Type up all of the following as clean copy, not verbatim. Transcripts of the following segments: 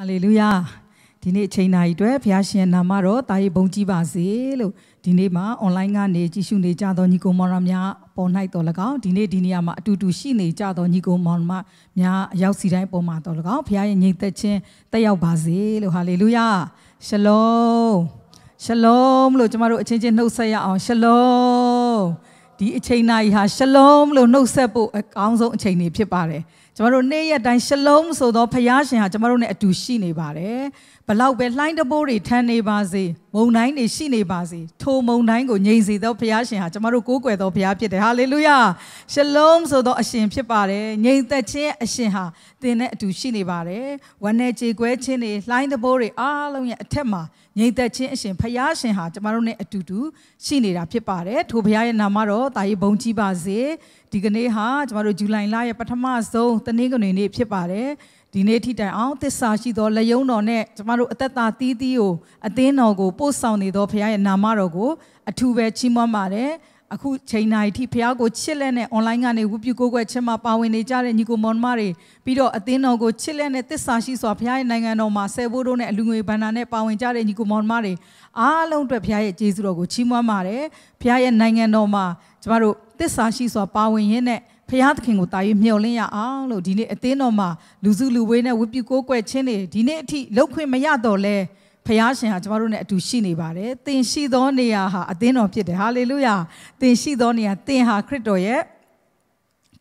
Hallelujah. Today, China is doing fashion. Namaro, Thai bongji basil. Today, ma online ga ne jishu ne jado ni ko maramya ponai to lagao. Today, dunia ma tu tu shi ne jado ni ko marma mya yau sirai poma to lagao. Phaya nyete chen tayau basil. Hallelujah. Shalom. Shalom. Lo jamaro chen chen no saya on shalom. Di China ha shalom lo no sabo angzo chen ne pipare. Jamaro ne yadai shalom so do phaya ha jamaro ne tu shi ne pare. Belau berlain debori tan ne bazi, mau nain ne si ne bazi, to mau nain go nyezi do piasin ha, cemaru kuku do piapite. Hallelujah, shalom so do asin piapare, nyezi cie asin ha, tine tu si ne bare, wane cie gue cie ne lain debori, alamnya tema, nyezi cie asin piasin ha, cemaru ne tu tu si ne rapiapare, to piasin nama ro, tayi bongci bazi, digane ha, cemaru July lah ya pertama so, tane go ne piapare. Dine ti dai ang tessa shi do layon no ne cemaro atatta ti ti o atin no go po saung ni do phaya ya nama ro go athu be chi mwa ma de aku chain nai ti phaya go chit let ne online ga ne wupyu ko kwet chet ma pawin ni ja de ni ko mon ma de pi do atin no go chit let ne tessa shi so phaya ya naingan no ma sae bo do ne alu ngwe banna ne pawin ja de ni ko mon ma de a long twet phaya ya jesu do go chi mwa ma de phaya ya naingan no ma cemaro tessa shi so pawin yin ne Pihak kengku tayu mewahnya ang lo di ne atenoma luzu luwe ne wipi kokwe cene di ne ti lokwe maya dole pihak sih hajaru ne tujuh ni bare tensi doni ya ha atenop je deh Hallelujah tensi doni ya ten ha krito ye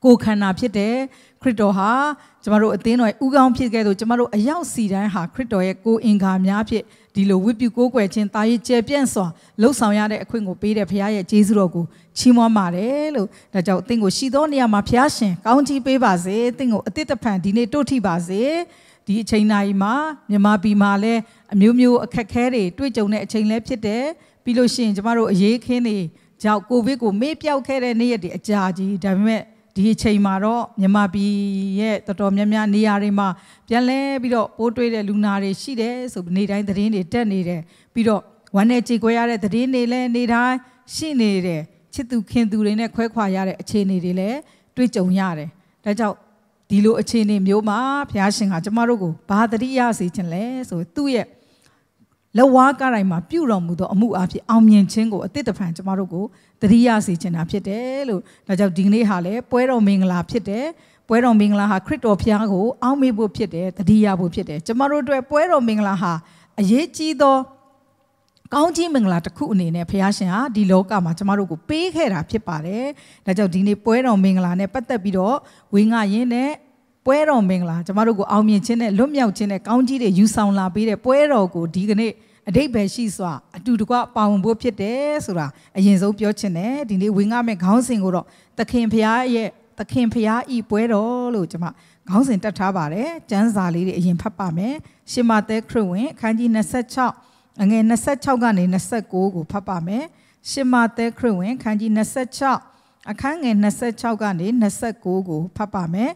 kokhanap je deh krito ha hajaru atenoi ugam je deh hajaru ayau siran ha krito ye ko ingamnya je di lo wipi kokwe cene tayu cepian so lo sauyade kengku pide pihak ye jezuroku Cima mare lo, dah jauh tengok sidon ni ama piasen. Kau ni pebaze tengok tetapkan di neto ti baze di China ima, ni ma bimale, miu miu kekere, tu jauh ne China pcete, pilosin cemaro ye kene, jauh kowe ko me piau kere ni ada jadi, dah me di China ro ni ma biye, tatom ni ma ni ada ma, piale biro potwe le luna le si le, so ni dah ini ni ten ni le, biro wane cikoya le teri ni le ni dah si ni le. Citu kenduri ne kue kua yare cene dile, tu jauh yare. Rajau dilo cene miu ma, piasin ha cemarugu. Bahatari ya si cene, so tu ye. Lewa karai ma piura mudo amu api amien cengo tetapkan cemarugu. Teri ya si cene api de lo. Rajau dingne hale, puero mingla api de, puero mingla ha krito piago, amie bo api de, teri ya bo api de. Cemarugu tu puero mingla ha, aye cido. Kau ji mengla takut ni ne, pelajaran di lokam macam mana aku pergi rapi pare, dah jauh di ne perang mengla ne, pada biro winga ye ne perang mengla, macam mana aku awam je ne, lumyau je ne, kau ji de usang la bire perang aku di ne, ada bersih swa, tu tu aku paham buat je deh sura, yang jauh jauh je ne, di ne winga me kau singoro, tak kempaya i perang lo cuma. Kau sing tak cabar, jangan zali yang papa me, si mata keruwe, kanji nasat cak. Angai nasat cakap gani nasat kogu papa me, semata keruwen kanji nasat cak, akan angai nasat cakap gani nasat kogu papa me,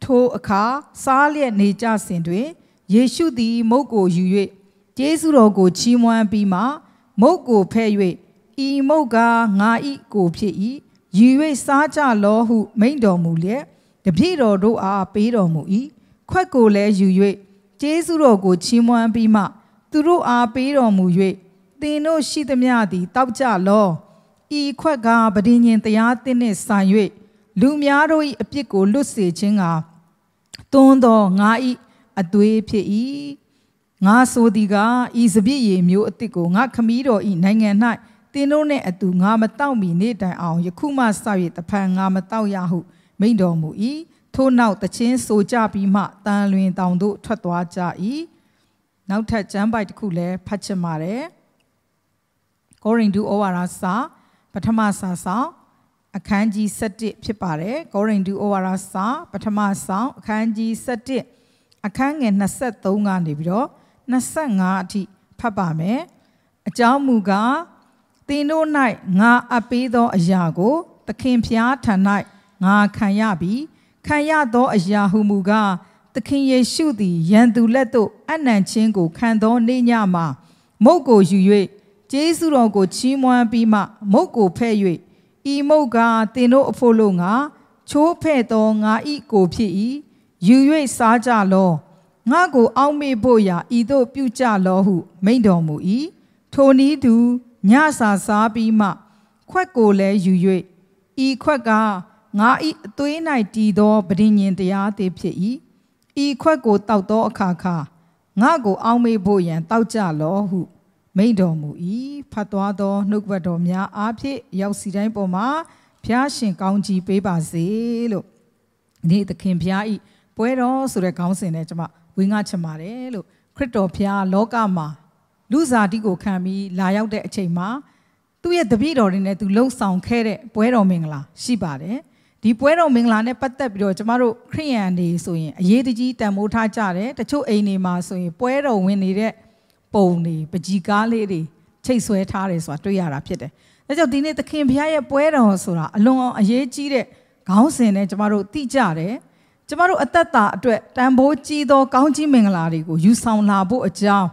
to akar salye neja sendiri, Yesus di mogo yuwe, Yesus rogo ciuman bima, mogo peywe, I moga ngai kopei, yuwe saja lahu mendomule, debiro doa peromui, kuakole yuwe, Yesus rogo ciuman bima. Turu api romu ye, tino si temyadi tauja lo, I kuaga berinyen tayatine sanwe, lumiaroi apiko lusi jenga, tondo ngai adui pei, ngasodiga isbiye miu atiko ngakamiro I nengenai, tino ne atu ngamatau mine dayau yakuma sawi tapang ngamatau yahu, mendomu I, tonau tachen soja bima tanluin taundo chatwa jai. Now touch and bite cooler, Pachamare, going to Oarasa, Patamasa sound, a kanji sati pipare, going to Oarasa, Patama sound, kanji sati, a kang and Nasat Tonga Libro, Nasangati, Papame, a Jamuga, they no night, Nga Apedo Ajago, the Kempiata night, Nga Kanyabi, Kayado Ajahumuga. Takin Yesu di yandu leto anan cengko kandon niya ma mogo yuwe Yesu rogo ciuman bima mogo peywe I moga tino apolonga chope to ngai kopi yuwe saja lo Ngago Aume Boya, Ido Pucha Lohu, Maidormui, Tony do, Nyasa Sabi Ma, Quacko le Yue, E Quaga, Nga e Tuena Tido, Brinyan de Pie, E Quacko Taudo Kaka, Ngago Aume Boyan, Taucha Lohu, Maidormui, Patuado, Nuguadomia, Ape, Yausidan Boma, Piashin County Paper Zelo. Need the Kimpiai, Puero Surecounsin Ejma, Wingachamarelo, Critopia, Logama, Luza Digo Cami, Layao de Chema, Tuya the Bidor in a to low sound care, Puero Mingla, Shibare, the Puero Mingla ne patabio, Jamaro, Creandi, so in Yedigi, Tamota Jare, the two anima, so in Puero Winnie, Pony, Bajiga lady, Chaseway Taris, what we are appeared. Let your dinner the Kimpiai, Puero Sura, along a yejide. Council and tomorrow teacher, tomorrow at that Tambo Chido County Minglarigo, you sound labo a jar.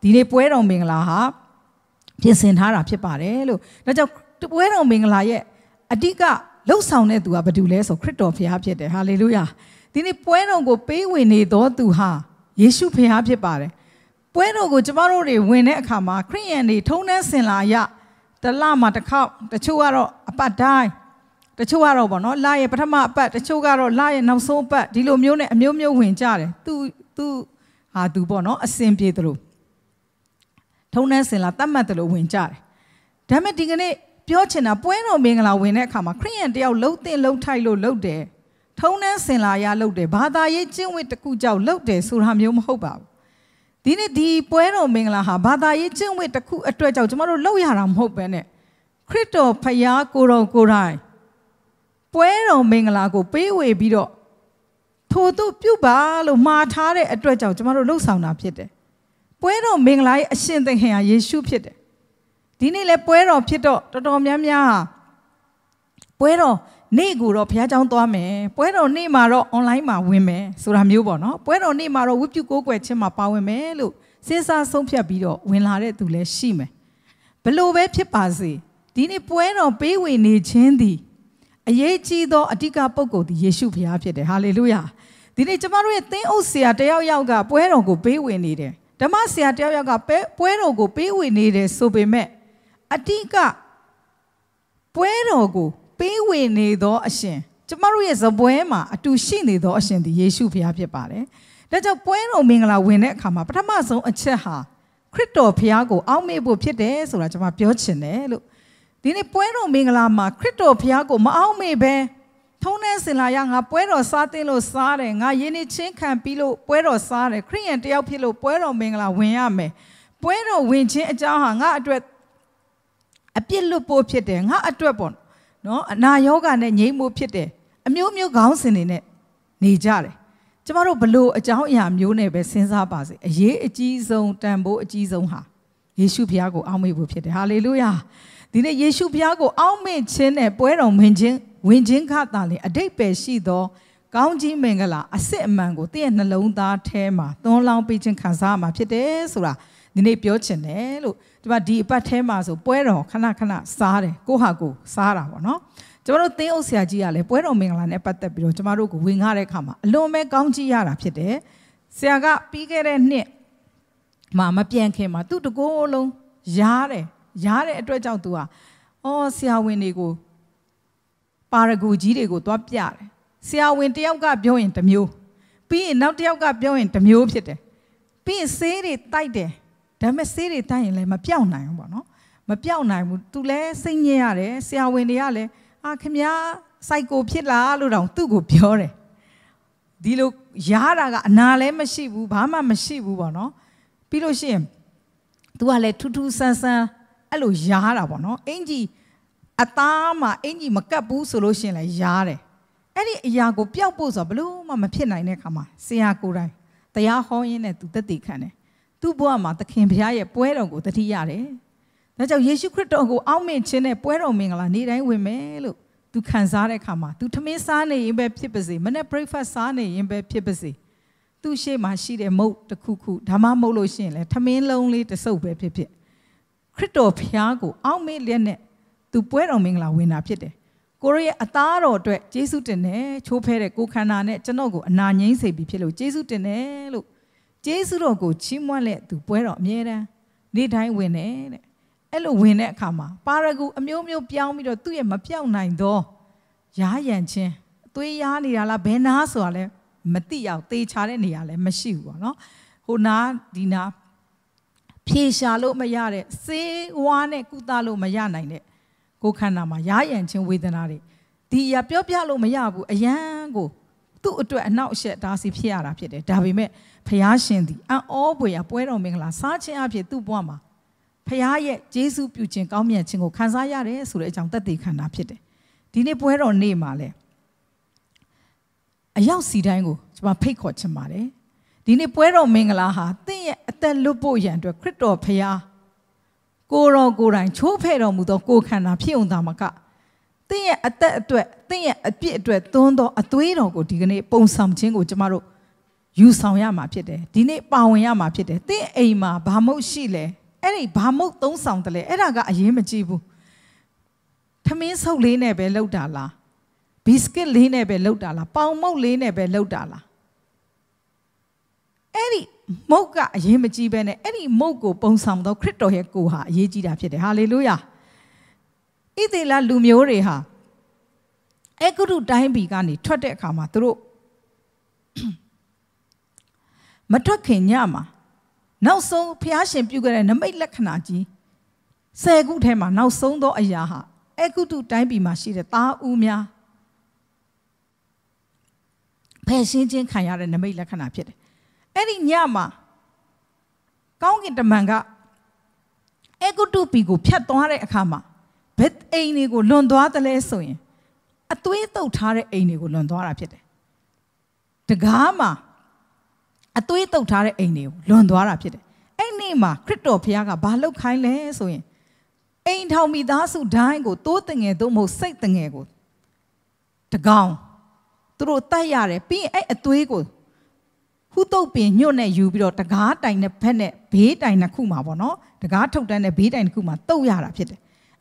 Dine Puero Minglaha, Pisin Hara Piparello, that your Puero Minglaye, Adiga, low sounded to Abadules or Crito Piapia, hallelujah. Dine Puero go pay winnie door to her, Yesu Piapia Pare. Puero go tomorrow they win a cama, crean the tonas in la ya, the lama, the cow, the chuaro, a bad die. The Chuaro, no lie, but I'm up, but the Chogaro lie and now so bad, Dilomune and Mumio Winjare, two are dubono, a Saint Pietro. Tonas in Latamatalo Winjare. Damadigane, Piochena, Bueno, Mingla, Winacama, Crean, they are low thin, low tilo, low day. Tonas in Laya, low day, Bada, ye jim with the Kujao, low day, Surham Yum Hoba. Dine di Bueno, Mingla, Bada, ye jim with the Ku, a treasure tomorrow, Loyaram Hobene. Crito, Paya, Goro, Gorai. Puero Mingalago, Payway Bido Toto Puba, Matare, a dredge out tomorrow, no sound up yet. Puero Minglai, a shinting hair, ye shoe pit. Dini le Puero Pito, Totom Yamia Puero, Neguro Piajan Dome, Puero Nimaro, online my women, Suram Yubono, Puero Nimaro, would you go where Chima Power Melu, Cesar Sophia Bido, when Larry to Le Shime. Below where Pipazi, Dini Puero Payway need Chindi. Ye chido Adiga Pogo, the Yeshu Piapia, hallelujah. Did Jamaro think Osia del Yaga, Puero go pay we need it? Damasia del Yaga, Puero go pay we need it, so be met. Adiga Puero go pay we need Ashen. Jamaro is a boema, a two shiny Ashen, the Yeshu Piapia Pare. That's a Puero Mingla winner come up, but Amazo a cheha. Crito Piago, Almebo Piedes or Jama Piocine. Dine Puero Minglama, Crito Piago, Maome Bear, Tones in La Yanga, Puero Satilo Sare, Nga Yeni Chinkan Pilo, Puero Sare, Crean Del Pilo, Puero Mingla, Winame, Puero Winchin Jahanga Adret a Pilupo Piede, Nga Adrepon, no, Na Yoga and Yamu Piede, a Mumu Gousin in it, Nijare. Tomorrow below a Jahayam Yunebe since Abbas, a ye a Gizon Tambo, a Gizon Ha. Yeshu Piago, Ame Piede, hallelujah. Dine Yeshu Piago, Alme Chin and Puero Minjin, Winjin Catali, a day pay she though, Gounji Mingala, a set mango, then alone that tema, don't long pigeon Kazama, Piedesura, Dine Piochinello, to a deep temas of Puero, Canacana, Sare, Gohago, Sara, or no? Tomorrow Theosia Giale, Puero Minglan, Epatapio, Tomarugo, Wingare Kama, Lome Gounji Yara Piede, Saga, Pigger Ne, Mamma Pian came out to go alone, Yare. Yare a dredge out to her. Oh, see how windy go. Parago go to up yard. See how windy I've got your interview. Be not the I've got your interview. Be say it tight there. Damn, say it tight like my piano. My piano to less in yare. See how windy ale. Ah, come ya. Psycho pilla, aluron, to go pure. Dilo yara nale mashibu, bama mashibu, no. Pilo shim. To a let 2 sansa. Hello, Yara, no? Angie Atama, Angie Macabu solution like Yare. Any Yago Piapos of blue, Mamma Pina in a cama, Siacurai. They are hoying at the decane. Two Buama, the Campia, Puero, the Tiare. That's how Yeshu Critogo, Alme Chene, Puero Mingla, need I women to Kanzare Kama, to Tame Sane in bed Pippazi, Mana breakfast Sane in bed Pippazi. To shame my sheet and moat the cuckoo, Tamamolo Shin, Tame lonely the soap pipit. Crito Piago, Alme Lene, to Puero Mingla win up yet. Korea Ataro, Jesutene, Chopere, Gucanane, Chanogo, Nanyse, Bipillo, Jesutene, look, Jesu to a now shed Darcy Pierre, Davy met Payashendi, and all boy a puero mingla, such an appear to Boma. Payaye, Jesu Puchin, Gomia Chingo, Kazayare, Surejang that they can appear. Dine puero name male. A young sea dango, my paycoach male. Dine puero mingla ha, they at the Luboyan to a crypto paya. Goro goran, chopero mudo, go can appear on Damaka. They at that they appear to a tondo, a twin go digne, bone something with tomorrow. You sound yama pide, dine bow yama pide, they aima, bamo shile, any bamo don't sound the lay, and I got a yamajibu. Tamin so line below dollar. Biscuit line below dollar, palmo line below dollar. Any moka yamajibene, any moko bone sound or crypto here go ha, ye did after the hallelujah. Idela lumiore ha. Ekuru time began it, Totte Kamatro Matokin Yama. Now so Piashin Pugan and a maid lakanaji. Say good hema, now so do ayaha. Ekuru time be machine ta umia. Peshin Kayar and a maid lakanapit. Any Yama. Gong in the manga. Ekuru Pigu Piatore Kama. Bet a nego londoa the lesson. A twin to tare a nego londoa pit. The gamma a twin to tare a new londoa pit. A nima, crypto piaga, balo kind lesson. Ain't how me dasu dying go toting a domo satan ego. The gown through tayare be a twigo. Who told me your name you be the guard and a penny, beat and a kuma bono, the guard told and a beat and kuma to yara pit.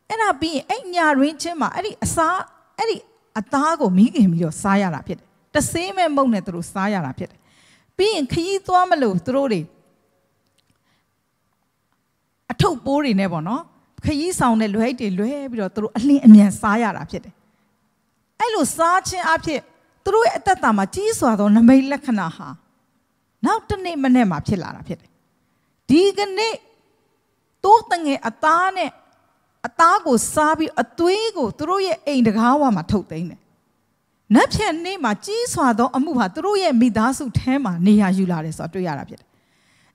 And I be ain't ya rinchema, any sa, any atago me him your sire rapid. The same and bone through sire rapid. Being key to amalo through it. A toe bori never no. Kay sounded lady lue through a lean sire rapid. I lose such an appear through at the tamachiso on a mail like an aha. Now the name and name appeal rapid. Degan ne Totange atane. Atago sabi a twigo through ye ain't the gawa matotain. Napian name a cheesewado amuha through ye midasu tema near Yularis or to Yarabit.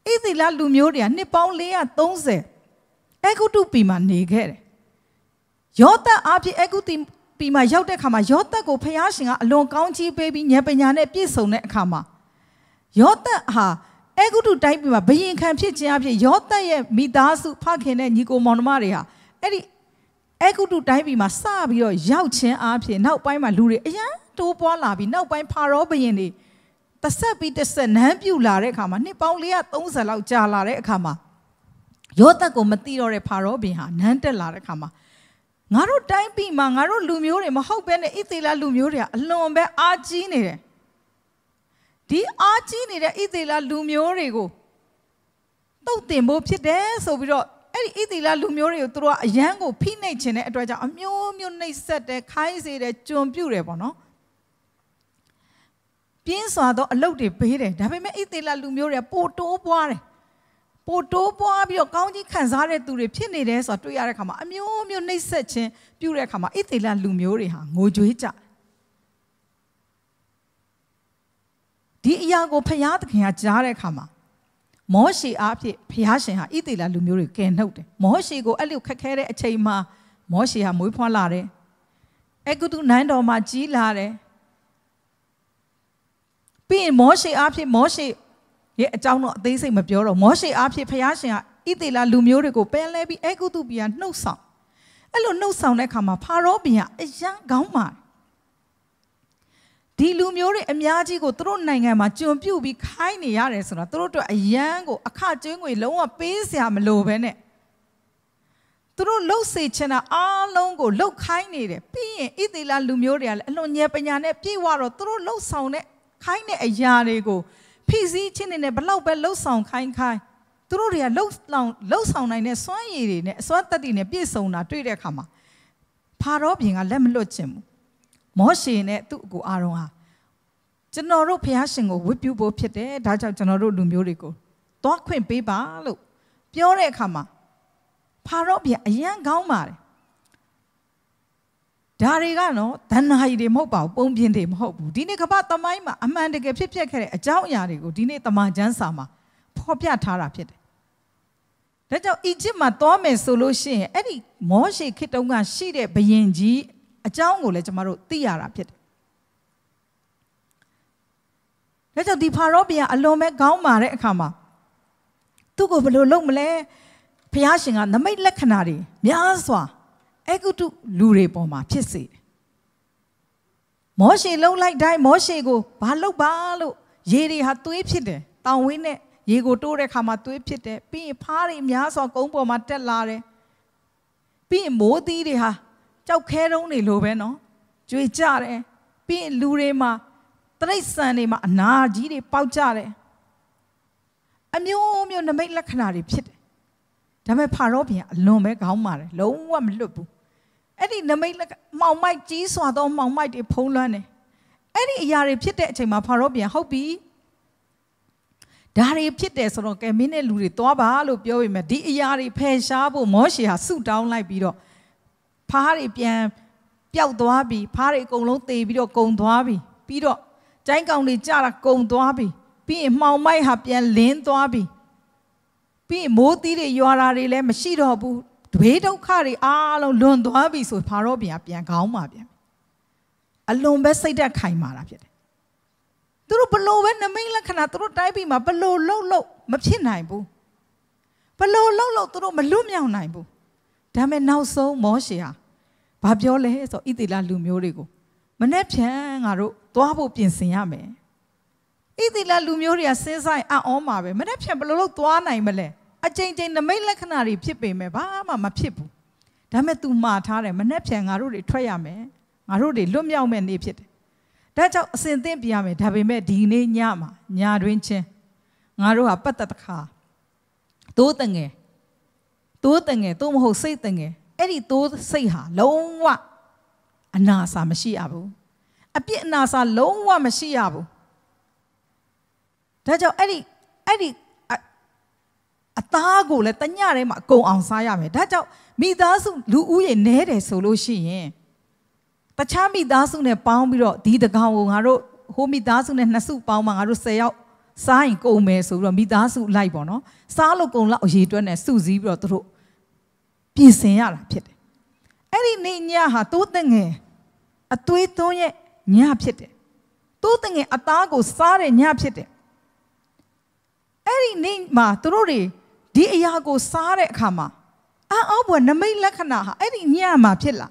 Easy la lumoria nippon lea tonze. Ego to pima negere. Yota api ego tim pima yota kama yota go payashing a long county baby nepanyane piso ne kama. Yota ha. Ego to type my being camp yota ye midasu pakin and you go monomaria. Eddie, I go to diving my sabi or yao chin up here, now by my lure, yeah, two pollabi, now by parobini. The sabi descend, have you lare kama, nipolia, those allow jalare kama. Yota go material parobiha, nante lare kama. Naro time be mangaro lumurium, how ben itila lumuria, alone be argine. The argine itila lumurigo. Don't they move to there so we don't. Idila lumorio through a yango pinage in it, a mune set a kaise at John Purebono. Pinsado a loaded pere, having met Idila lumoria, Porto Boire. Porto Boabio County Kazare to repinades or to Yarakama, a mune set a Purecama, Idila lumoria, Mojuita. Di Iago Payatkin at Jarekama. Moshi after Piasha, Idila Lumuri can note. Moshi go a little cacare a chema, Moshi ha mupolare. Ego do nando maji lare. Being Moshi after Moshi, yet down not they say Maburo, Moshi after Piasha, Idila Lumuri go belebi, ego do be and no sound. Allo no sound like a parobia, a young gama. Di lumiore a miaji go thrown nanga machum pu be kindly yares or a throw to a yango, a carjung with lower pace am low bene. Through low sage and all long go low kindly, pea, idila lumioreal, alone yapanyane, pea war or throw low sound, kindly a yard ago. PC chin in a below bellow sound kind kai. Through a low sound and a swine in that in a piece on a tree kama. Parobing a lemon lochim. Moshi in it to go aroha. General Piashing or whip you both pete, Daja General Lumurico. Talk queen paper look. Pure kama. Parobia a young gaumar. Darigano, Tanahide Mobile, Bombiende Mobu, Dine Kabata Mima, Amanda Gapia carry a Jaunyarigo, Dine Tamajan Sama, Popia Tarapit. That Ijima Tome solution, Eddie Moshi Kitonga, she de Bayenji, a Jango Letamaro, Tiarapit. Let the Parobia alone Gaumare Kama. Took over Lomle, Piashing on the Maid Lacanari, Miaswa. I go to Lure Boma, Pissy. Moshi low like die, Moshi go, Balo Balo, Jerry had to ipsite, down win it, ye go to Rekama to ipsite, be party, mias or combo matellare. Be modi ha, Jow Caroni Loveno, Juichare, be Lurema, Tresanima, Nargiri, Pouchare. I'm your own to make like canary pit. Dame parobia, lome gaumare, lowam lupu. Eddie Namay like Maumai cheese or don't Maumai polane. Eddie Yari pitete ma parobia, hobby. Dari pites or a minute luritoba, lupio, me di yari pe shabu, moshi has suit down like bido. Pari piam, piao doabi, pari colote, bido con doabi, bido. Jank only jara con doabi, be Maumai happy and lean doabi. Be moti de yorari le machidobu, dwedo carry all alone to abis with parobia, piangaumabia. Alone best say that kaimarapit. Through below when the mainland cannot throw diving, but below low low, machinaibu. Below low low through malumia naibu. Damn now so moshia. Babiole so itila lumurigo. Manepian aro, toabu pinsiame. Itila lumiuria says I are on my way, Manepian below toana mele. A change in the mail canary pippy me bama ma pipu. Dametu matare manepian arudi triame, arudi lumia men ipit. That's out Saint Biame, Dabime dine nyama, nyadwinche, Narua pataka. Totange, Totange, Tom ho satange, Eddie Toth Seha, long wa. A nasa machiabu. A pit nasa long wa machiabu. That's out Eddie. A tago let the yarema go on Sayame. That's out me doesn't do ye nede solo she. The chammy doesn't a pound below, did the gown arrow, homie doesn't and nasu pound arrow say out, sign go me so me doesn't like bono, salo go la jitron and Susie brought through. Pisayara pit. Any name yaha toting a tweet on ye, nyapit. Toting a tago sare nyapit. Any name ma, through. Dia go sare kama. Ah, when the main lakana, any near my pillar.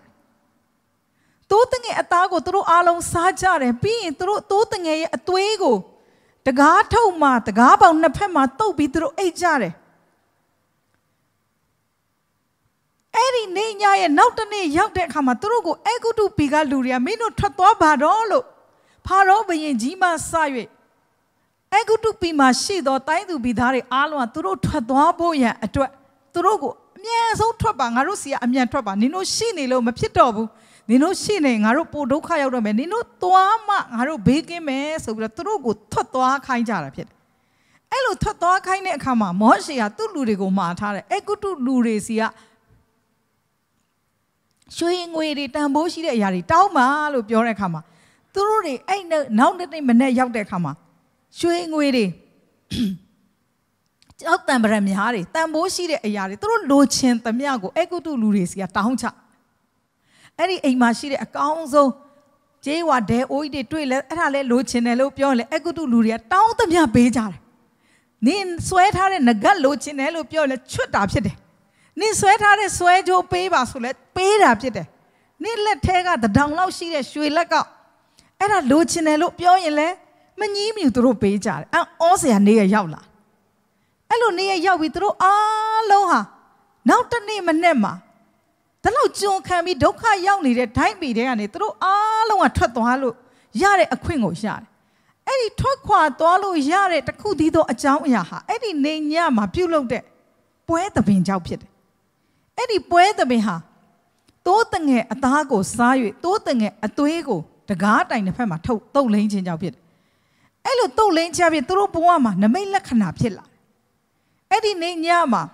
Toting a tago through along Sajar and being through toting a twego. The gato ma, the gaba napema to be through a jare. Any name ya and not a name young de Kamatrugo, ego to Pigaluria, Mino Tratobadolo, Parobi and Jima Saye. I go to be my sheet or time to be Dari Alma Turo Tadwaboya at Turogo. Yes, old Tropa, Arusia, and Yatropa, Nino Shini, Mapitobu, Nino Shini, Arupo, Dokayo, and Nino Tuama, Aru Big Mess over Turogo, Totoa Kai Jarapit. Elo Totoa Kai Nekama, Moshia, to Lurigo Matara, Ego to Luresia. Showing way the Tamboshi Yari, Tauma, Lupure Kama. Tururi ain't now the name Mene Yavde Kama. Showing with it. Out them Ramiari, Tamboshi, a yard, through Lucien, Tamiago, echo to Luresia, Towncha. Any a machine, a council, Jewa de Oide, Twillet, and I let Lucien, a lopiole, echo to Luria, Town Tamia Bejar. Nin sweat her and a gun Lucien, a lopiole, chut up it. Nin sweat her a sweat, Joe Pavas, who let paid up it. Nin let take out the download sheet as she let out. And a Lucien, a lopiole. Many through Pajar, and also near Yaula. Hello, near Yawi through Aloha. Now the name and Nema. The low Joe can be Doka Yauni, the time be there, and it through Aloha Tratohalo, Yare a Queen Oshar. Any Tokwa Dolo Yare, the Kudido Ajaunaha, any Nayama Bulo de Puerta Bin Jaupit. Any Puerta Beha Totange Atago Sayu, Totange Atuego, the Garda in the Fema Tolange in Jaupit. Elo Tolange Javi Turupuama, Namela Canapilla. Any Nayama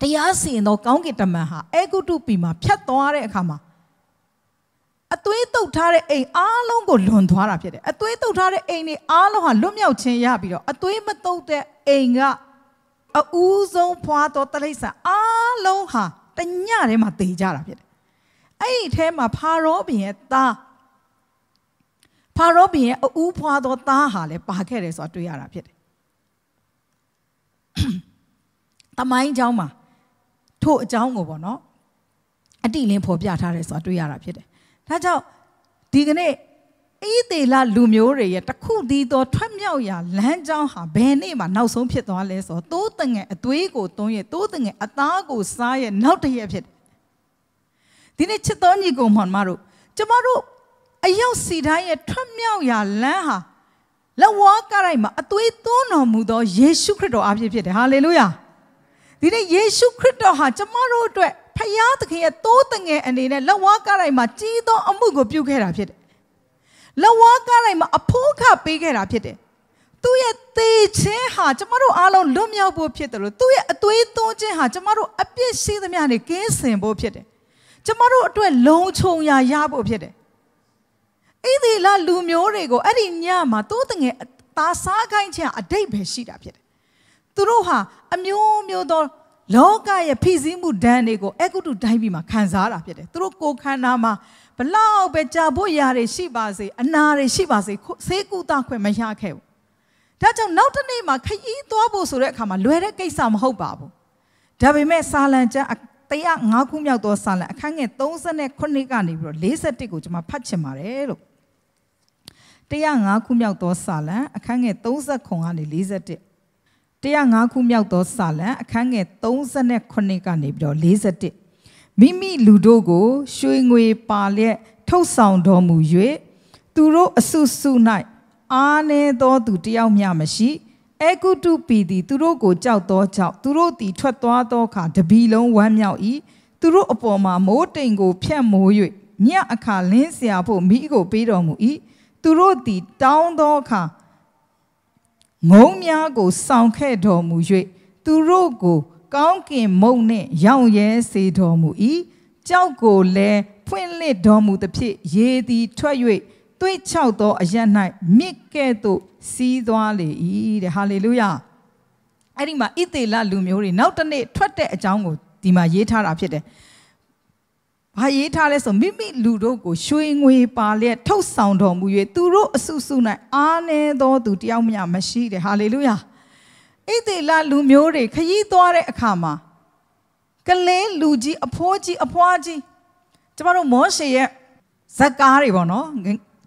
Tiasi no Gongitamaha, Ego Dupima, Piatore Kama. A twinkle tare a longo loan to Arapid, a twinkle tare any aloha lumio cheabio, a twinkle ainga a uzo poato talisa, aloha, the nyare mati jarapid. I eat him a parobi ta parobi a upoado tahale, pacares or to Yarapid. Tamai Jama to Jango, no? A dealing for Piatares or to Yarapid. That's Digne Ede la Lumure, the Kudido, Tramioya, Lanjauha, Benima, now so pitales, or Toting a Twigo, Tonya, Toting a Tago, Sire, not here. Dinetoni go, Monmaru. Tomorrow, a young seed, I Tramioya, Laha, La Wakarima, a Twitono Mudo, Yesu Credo, Abject, Hallelujah. Dine Yesu Credo, tomorrow to it. Payat here, Toting and in a Lawakaraima Chido Amugo Pukerapid. Lawakaraima Apoca Pigerapid. Tuya te cheha, tomorrow alone Lumia Bopitro, Tuya a Tuito cheha, tomorrow appears see the man against him Bopit. Tomorrow to a low choya yabo pit. Idi la Lumiorego, Adinyama, Toting Tasaka in chair a day beshidapit. Turoha, a new mudor. Logaya Pizimu Danego, Ego to Divima, Kanzara, Truco Kanama, Palau Bejabo Yare Shibazi, Anare Shibazi, Seku Takwe Mayake. That's not a name, Kai Tobo Surekama, Lureke Sam Hobabo. Davime Salanja, Tea Nakumia do Sala, Kanga, Thousand and Conigani, Lisa Tigo to my Pachemarelo. Tea Nakumia do Sala, Kanga, Thousand Kongani, Lisa Tigo. Tiangakumiato Sala, a kange thousand a conica nebdo, lazerte. Mimi Ludogo, showing way parle, toe sound or muje, Turo a susu night. Ane do to Tiao Miamashi, Echo to Pidi, Turogo, Chow do Chow, Turoti, Chatua doca, the below one yao e, Turo upoma, motengo, piamoye, near a calencia, po migo, pedomu e, Turoti, down doca. Momiago sound care domuje, Turogo, Gonkin mone, young yes, say domui, Jalgo le, Puinle domu the pit, ye the toy, Tui chowdo a yanai, Miketo, see doale, e the hallelujah. Adima ite la lumiori, nautanate, trotte a jungle, dima yeta rapide. Hayetales of Mimi Ludogo, showing way parle, toast sound on Muye, Turo, Susuna, Ane, do to Tiamia Mashi, the Hallelujah. Ete la Lumiore, Kayitore Akama. Kale, Luji, Apoji, Apoji. Tomorrow Moshe, Sakari, Bono,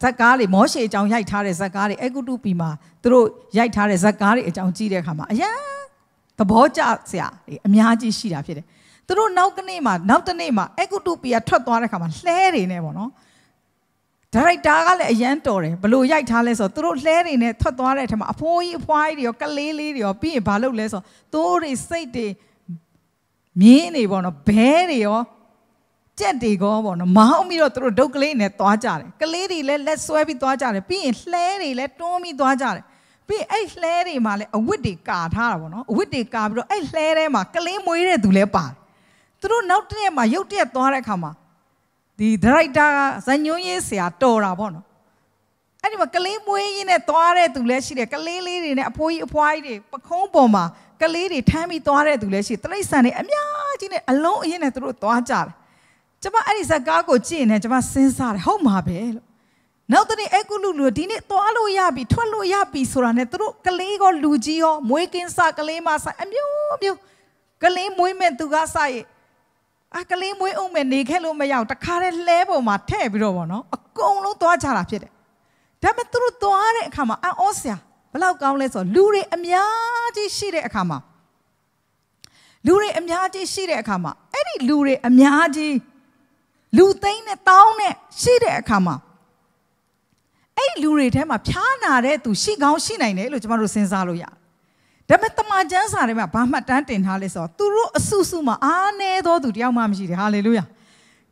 Sakari, Moshe, John Yaitare, Sakari, Egudupima, Turo, Yaitare, Sakari, John Gide Kama. Ya, the Boja, Miaji Shida. Through Naukanema, Nautanema, Echo to be a Totwarakama, Larry Nevono. Taritagal a Yantore, Blue Yatales or through Larry Ne Totwaratama, Apoy, White, your Kalili, your P. Balules or Tori Sate Mini one of Berry or Jetty go on a Mahomiro through Doglin at Twajare. Kalidi let Swabi Twajare, P. Larry let Tommy Twajare. Be a slary male, a witty card, Harbono, a witty cabro, a slarema, Kalemoire to Lepa. Through not name a yotia torakama. The Draita, Sanyuisia, Tora Bono. And a Kalemoy in a toare to Leshi, a Kalili in a poipide, Pacomboma, Kalidi, Tammy Toare to Leshi, Tresani, a mia alone in a through Toajar. Jama Arisagago Chin and Jama Sensar, home habit. Now that the Egulu did it to Aluyabi, Twaluyabi, Suranetro, Kalego, Lugio, Moikin Sakalemasa, and you, Kalem women to Gasai. A Kalem women, they can look me out, a current level, my tabrono, a colo to a charapid. Damatru to Are Kama, a Osea, Blau Gaules or Lure Amiaji Shire Kama. Lure Amiaji Shire Kama, any Lure Amiaji Lutain a town, Shire Kama. Hey, Lure, them a piano to she gown she nine, Lujamarus in Zaluya. The Metamajas are a Pamatante in Haliso, Turu, Susuma, Ane, do Yamamji, hallelujah.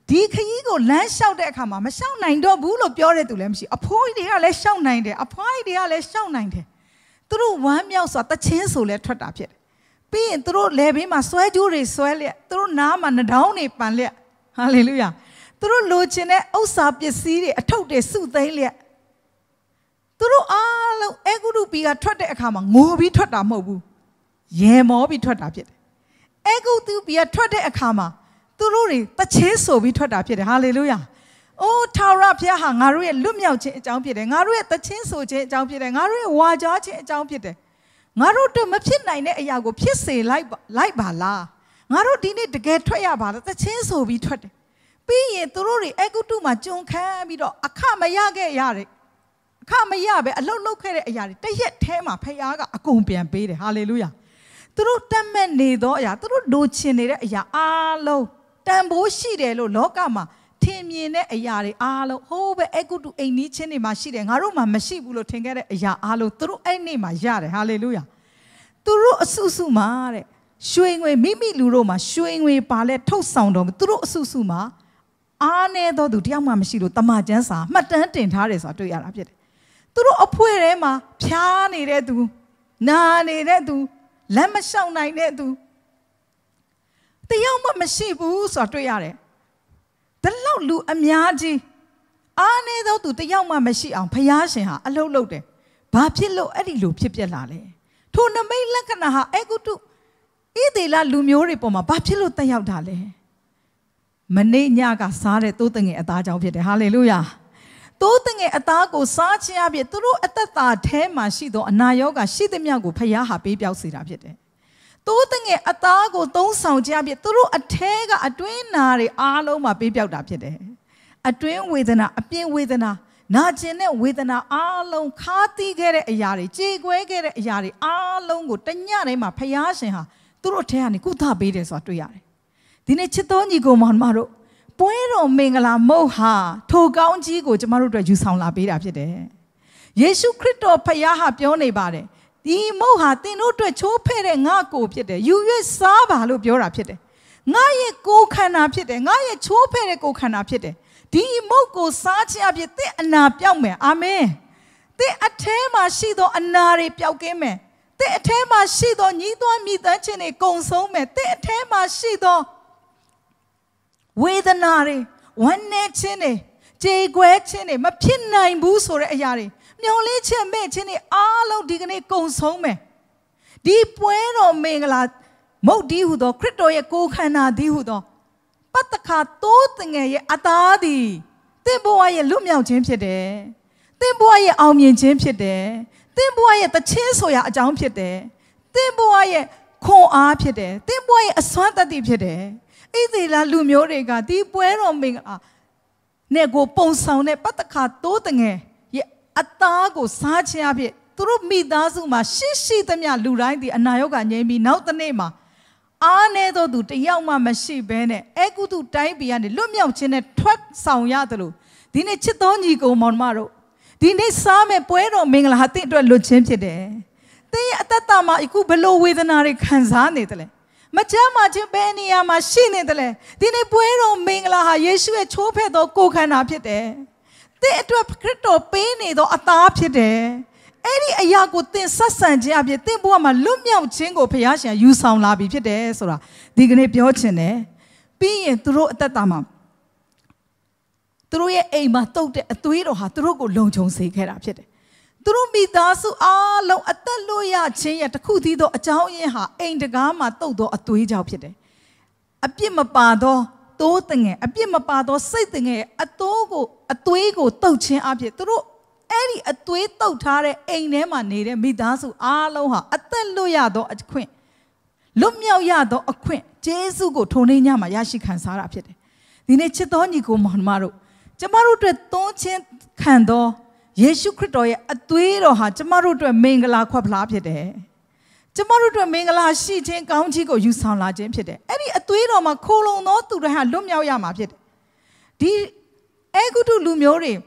Dick ego, lash out their come, a sound nine door bull of Pure to Lemsi, a point here, less sound 90, a point here, less sound 90. Through one mouse at the chancel let her up yet. Being through Levim, a swear jury, swell, through Nam and a downy panlia, hallelujah. Through Luchene, Osap, ye see, a tote suit, Through all Egurupi are trotted a common movie trot a mobu. Ye mobi trot up yet. Ego to be a trotted a comma. Through the cheso we trot up yet. Hallelujah. Oh, tower up here hungary, lumia jump it, and Aru at the chinso jump it, and Aru waja jump it. Naru to Mapchina Yago Pisse like Bala. Naru didn't get toyabala, the chinso we trot. Be it through Ego to my junk, a kama yage yari. Come, a low credit, a yard. They yet tame a payaga, a compy and paid. Hallelujah. Through Taman Nidoya, through Duchin, ya allo, Tambo Shidelo, Locama, Timine, a yard, allo, over echo to a niche in my sheet and Haruma, Mashibulo Tengare, ya allo, through any my yard. Hallelujah. Through Susumare, showing way Mimi Luroma, showing way Palet, toast sound of through Susuma, Ane do Diamma Mashido, Tamajansa, Matantin Harris or to Yarabjet. Through a poor Emma, Piani redu, Nani redu, Lamashaw nine redu. The young Mashibu or Toyare. The low lu amiaji. Ane though to the young Mashi on Payasha, a low loaded. Babilo, Edilu, Pipilale. Tona may lakanaha, ego to Idela lumioripoma, Babilo Tayaudale. Mane Yaga Sare tooting at that of it. Hallelujah. Toting a taco, Sachi Abbey, through at the Tema, she do a Nayoga, she the Miago, Payaha, baby outside of it. Toting a taco, don't sound Jabby, through a tega, a twin nari, allo, my baby out of it. A twin with an appear with an Najene with an allo, Kati get a yari, Jigwe get a yari, allo, Gutanyare, my Payasha, through a tan, Kuta beaters or two yari. Dinechitoni go, Monmaro. Puero mingala moha, to gounji go to Maruda, you sound la bit after day. Yesu Crito Payaha Pione Bade, the moha, the no to a chopere ngaco pite, you yes saba loop your apite. Naye go can apite, naye chopere go can apite. The moco sachi apite and napiame, ame. The atema shido anari piaume. The atema shido nido me that in a consome. The atema shido. With the nari, one net chinny, Jay Guetchini, my pin nine boos or a yari. Neolicha made chinny all of dignity goes home. Deep bueno mingla, mo dihudo, crito ye cocana dihudo. But the cat toting a atadi. Then boy a lumia chimpy there. Then boy a almian chimpy there. Then boy at the chinsoya jumpy there. Then boy a co up yet. Then boy a swanta deep there. Idila Lumiorega, the Puero Minga Nego Ponsone, Pataka Totange, ye Atago Sachi Abbey, through me Dazuma, she the Mia Lurai, the Anayoga, Nemi, now the Nema. Anedo do the Yama Mashi Bene, Ego to Taibi and the Lumia Chin at Twat Sao Yatalu, Dine Chitoni go Monmaro, Dine Same Puero Minga Hatti to a Lucente. They Atatama Iku below with an Arikanzanitele. Majama Jibenia machine dele. Dine Puero Mingla, Yesu a chope do cocanapide. They to a crito penny do atapide. Any a yago tin sasan jabby, timbuama lumia chingo piasia, you sound labi pide, sora, digne piocene. Being through tatama. Through a matote, a tuiro hatrogo lonjon se carapide. Through me dasu allo at the loya chin at the cutido a chow yeha, ain't the gamma todo a tuija pide. A pimapado, toting a pimapado, sitting a togo, a tuigo, touching up yet through any a tui totare, ain't nema needed me dasu aloha at the loyado at queen. Lumia yado a queen, Jesu go tonia mayashi can sarap yet. The nature donico monmaro. Jamaru to a tonchin candor. Yesu Critoya, a twiro ha, Jamaru to a mingala quaplapide. Jamaru to a mingala she jane countigo, you sound like James. Any a twiro ma colon not to the hand lumia yamapid. Di ego to lumiore.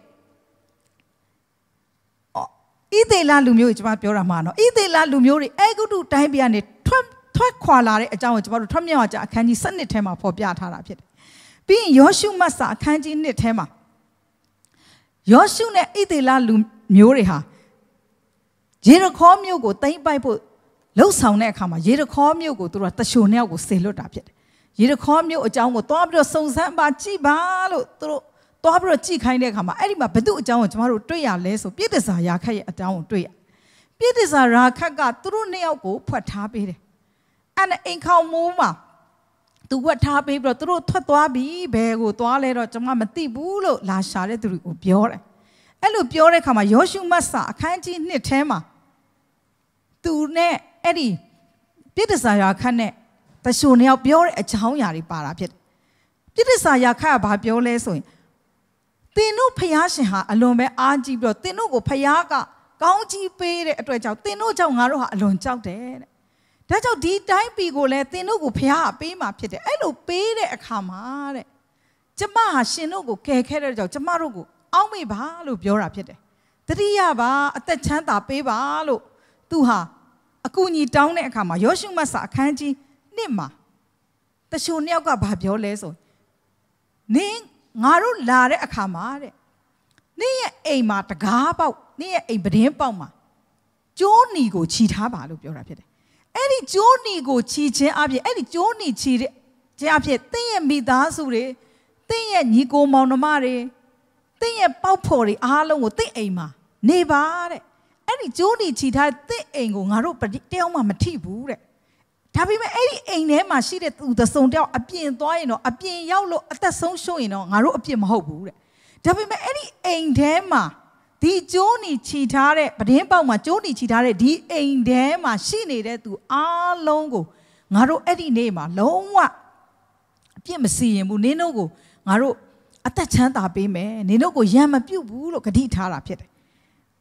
Idela Lumio Jabaramano, Idela Lumiori, Egudu Tabiani, Twakwala, a Jawa Tomioja, can you send the tema for Biatarapit? Being Yoshu Massa, can't you knit tema? Yoshune Idela Lumioriha. Jero com you go, time Bible, low sound necama, Jero com you go to Ratashone go sailor tapit. Jero com you a Jango Tobro so Zamba Chibalo. Tobro chi kind of come, Elima Pedu down tomorrow 3 hours or Peters are Yaka down 3 years. Peters are Rakaga through Neogo, Patabi and Inca Muma to what Tabi brought through Tatuabi, Bego, Toilet or Jamamati Bulo, La Charlotte to Upiore. Elu Piore come a Yoshu Massa, Kanji Netema to Ne Eddie Peters are Yakane, the Shunel Piore at Chaoyari Parapet. Peters are Yaka by Piole. They know Payasha alone, Aji brought, they know Payaga, County paid at Rajao, they know Jangaro alone out there. That's how deep time people let they know Pia, Pima, Pete, I don't pay a camare. Jamaha, Shinogo, Kerja, Jamarugo, Ami Balu, Biora Pete. Triaba, at the Chanta, Pebalo, Tuha, Akuni down at Kama, Yoshimasa, Kanji, Nima. The Shunyaga Babio Leso. Ning. Naru lare a camare. Near a matagaba, near a brempoma. Johnny go cheat habalu, your rapid. Any Johnny go cheat, any Johnny cheat, Japet, they and be dansure, they and Nico Monomare, they and Paupori, Arlo, they aima, Nebare. Any Johnny cheat had they ain't going to predict their mamma tea bure. Tapi any name I see that the sound down a being doino, a being yellow at the song showing on a rope him hobo. Tapi any ain't dema. The Johnny cheatare, but him about my Johnny cheatare, the ain't dema. She needed to all longo. Naro any name, a long what? Pimasi and Muninogo, Naro at the chanta be man, Ninogo yam a pubu look a detara pit.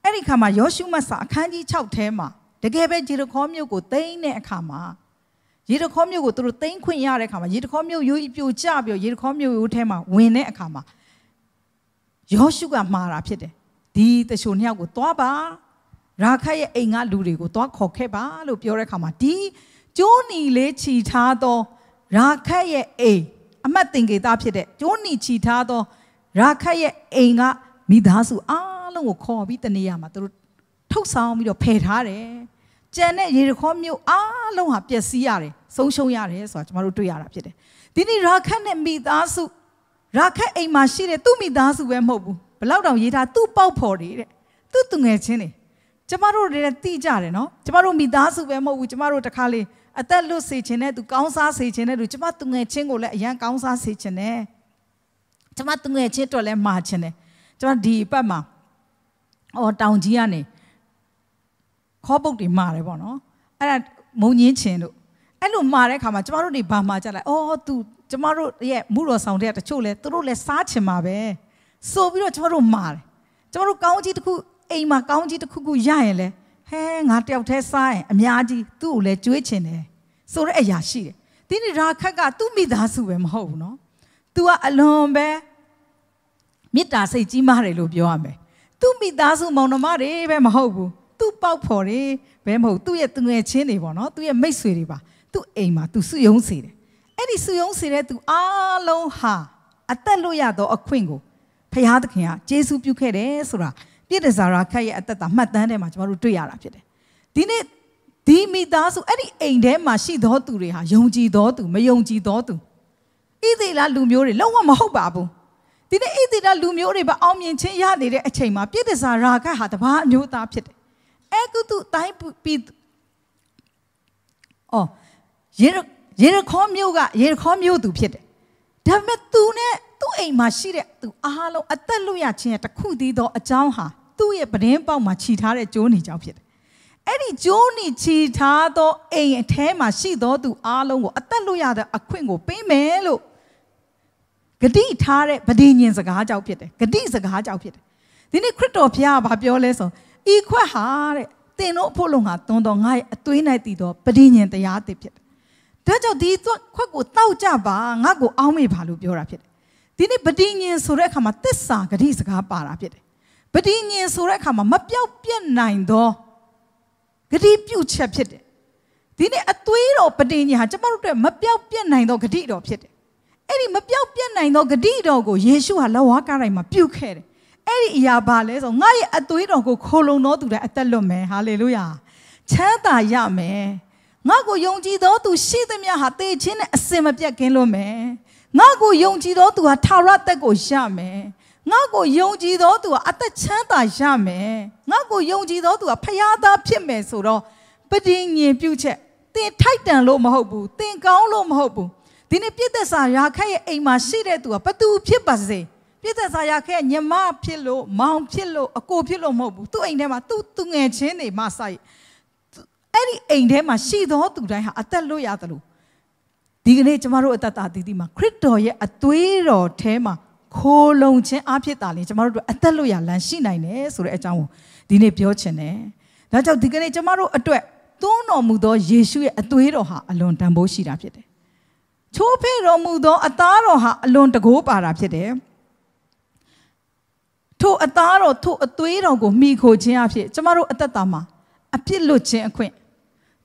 Any kama Yoshimasa, candy chow tema. The gabby Jirocomio go day ne kama. You don't come you through Tain Queen Yarakama, you come you if you job, you come you tema, win a kama. Yoshuga Mara Pete, the Shunyago Toba, Rakaya Enga Lurigo, Tokeba, Lupurakama, D, Johnny Le Chitado, Rakaya E. I'm not thinking it up here, Johnny Chitado, Rakaya Enga, Midasu, Alu, call with the Niama through Toksam, your pet hare. Janet, you come you alone up your siare, social yare, such Marutu Yarapide. Did he rock and meet Asu? Raka a machine to me dance where mobu, but loud on yet are two pow ported. Tutungetini. Tomorrow did a tea jarino, tomorrow me dance where mobu, tomorrow to Kali, a tello sechene to Council Sechene, which Matunga Chingo let young Council Sechene. Tomatunga Chito let Marchene, John D. Pama or Down Gianni. Cobble de Maribano, and Monin Chino. I know Maracama, tomorrow de Bamajala, oh, to tomorrow, yeah, Muro sounded at Chole, through less such a mabe. So we are tomorrow mar. Tomorrow county to cook, Ama county to cook yaile, hang out of Tessai, Miadi, two let Juichene. So a yashi. Didn't Rakaga to meet us who am home, no? To a alone bear. Meet us a Gimarelo Bioame. To meet us who monomare, am hobo. Two pow porry, Bemo, 2 years to a maidserva, 2 Ama, to Suyon City. Any Suyon City to Aloha, Ataloyado, a Quingo, Payadakia, Jesu Pucade, Sura, Pietazara Kay at the Matane Machu to Yarapid. Didn't Dimi Dasu any ain't them, she daughter, Yonji daughter, Mayonji daughter. Idila Lumiori, Lowa Mahobabu. Didn't Idila Lumiori, but Omian Chaya did a chama, Pietazara had a bad new tapit. Egutu type pit. Oh, you come you to pit. Dametune, 2 Ama to Ahalo, a Taluyachi at a Kudido, a Jauha, 2 year Brempa Machita, a Johnny Jaupit. Any Johnny Chitado, a Tema Shido to Alo, a Taluyada, a Quingo, Pemelo. Gadi Tare, Badinians a Gaja pit, Gadis a Gaja pit. Then a critto Pia Babioleso. Equa hard, they no polonga, don't I a twinatido, Padinian the yard dipit. Dajo did quack with tau java, nago alme balu burapit. Didn't Padinian Surekama Tessa, Gadisca parapit. But in your Sura Kama, Mapian nine door. Gadipu chapit. Dine a twirl of Padina, Hatamara, Mapian nine or Gadido pit. Any Mapian nine or Gadido go, Yeshua Lawakara, my puke head. Any Yabales or Nay a twirl go colo no to the Atalome, hallelujah. Chata Yame. Nago Yongi do to see them Yahate chin a semapia kelome. Nago Yongi do to a tarata go shame. Nago Yongi do to a chanta shame. Nago Yongi do to a payada pimesuro. But in ye future, they tighten low mobu, they go low mobu. Then a pita sayaka a machine to a patu pipaze. Pita sayaka and yama pillow, mount pillow, a co pillow mobu, two ain't never two to a chin a masai. Any ain't him a she the hot to die at the Loyatalu. Dignate tomorrow tata didima, crypto ye a twirl tema, coal long chin apitali tomorrow at the Loya Lanshina Nes or Etamo, Dine Piochene. That's how Dignate tomorrow a twat. Don't no mudo, Yeshu a twirroha alone tamboshi rapid. Tope romudo a taroha alone to go parapide. To a taro, to a twirro go me go chiapi, tomorrow at the tama. A pillow chain quaint.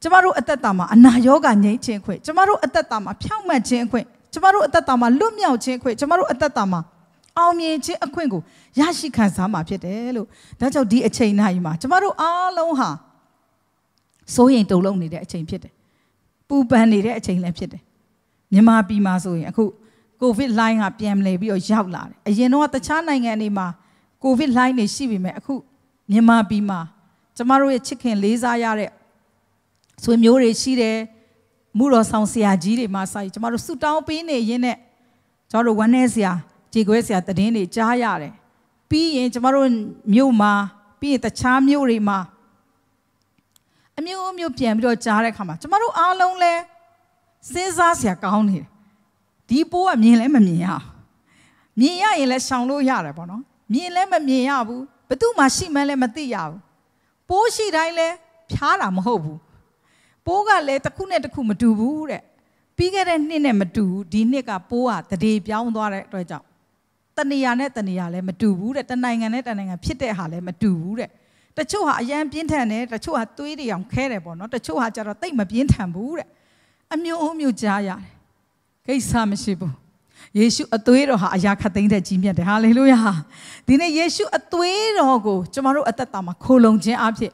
Tomorrow at the Tama, and Nayoga Nature quaint. Tomorrow at the Tama, Pyama chain quaint. Tomorrow at the Tama, Lumia chain quaint. Tomorrow at the Tama. Almi chain a quingo. Yashi can sama pietelo. That's how dear chain Naima. Tomorrow aloha. So he ain't alone in that chain piet. Poop and in that chain lamp. Nema be mazoing. Covid lying up yam lady or yavla. A yeno at the channing anima. Covid lying is she be me. Nema be ma. Tomorrow a chicken laser yare. So in your shire, Muro Sansia Giri Masai, tomorrow suit down pine yene. Tomorrow one esia, Jiguesia the dene, Jayare. Be in tomorrow muma, be at the charm yurima. A mu piam your jarekama. Tomorrow all lonely. Sensasia gown here. Deepo a me lemon mea. Mea in less shango yarebono. Me lemon meabu, but do my she melematiao. Poshi Rile, Piara Mahobu. Poga let the Kunet Kumatubu, bigger than Ninematu, Dinica Poa, the day beyond the Raja. Tanianet and Yale Matubu, the Nanganet and a Pite Hale Matubu. The Choha Yam Pintanet, the Choha Tweedy on Carabon, not the Choha Jaratama Pintambu. A new Omu Jaya. Kaysamashibu. Yeshu a Tuero Hayakatinda Jimmy, hallelujah. Dine Yeshu a Tuero go, tomorrow at the Tama, Colon J. Abje.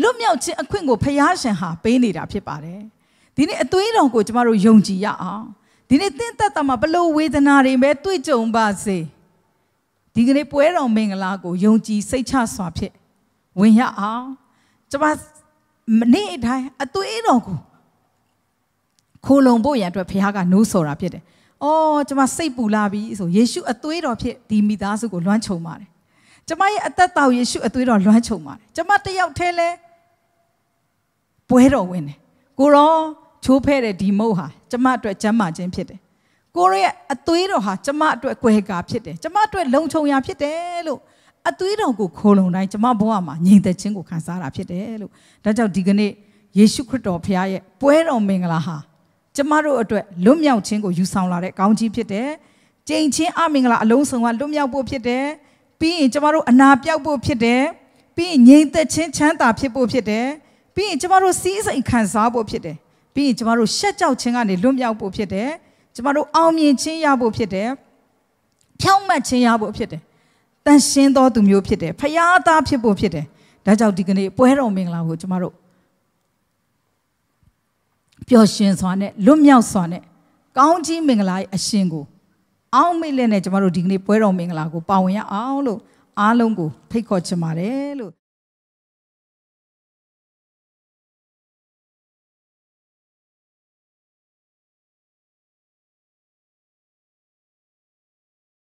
Lumia Chin a Quingo Payash and Ha, painted up your body. Dine a Tuero go tomorrow, Yonji ya. Dine Tama below with an array, met to its own base. Digne Puero Mingalago, Yonji, say Chas Wapje. When ya are, Tabas Nate, a Tuero go. Colon boy at a Piaga no so rapid. Oh, Jamasa Bulabi, so Yeshu a tweet of Dimidasu Lancho Mare. Jamai at that thou Yeshu a tweet of Lancho Mare. Jamata yao tele Puero win. Goro, Chopere di Moha, Jamatra Jama Jampite. Gorea a tweet of her, Jamatra Quega Pite, Jamatra Loncho Yapitelo. A tweet of go colon, I Jamaboama, need the Chingo Kansara Pitelo. That's how Digane Yeshu Krito Pia, Puero Mingalaha. Tomorrow at Lumia Chingo, you sound like County Pite, Jane Chin Amingla, Alonso, and Lumia Bo Pite, being tomorrow a Napia Bo Pite, being Yenta Chin Chanta Pipo Pite, being tomorrow season in Kansabo Pite, being tomorrow shut out Ching and Lumia Bo Pite, tomorrow Almi Chin Yabo Pite, Pelma Chin Yabo Pite, then Shindo to Mio Pite, Payata Pipo Pite, that's how Dignity, Puero Mingla tomorrow. Pure shins on it, Lumia sonnet, County Minglai a shingle. All million at Maro Digni Puero Minglago, Pawia, Allo, Alongo, Picochamarello.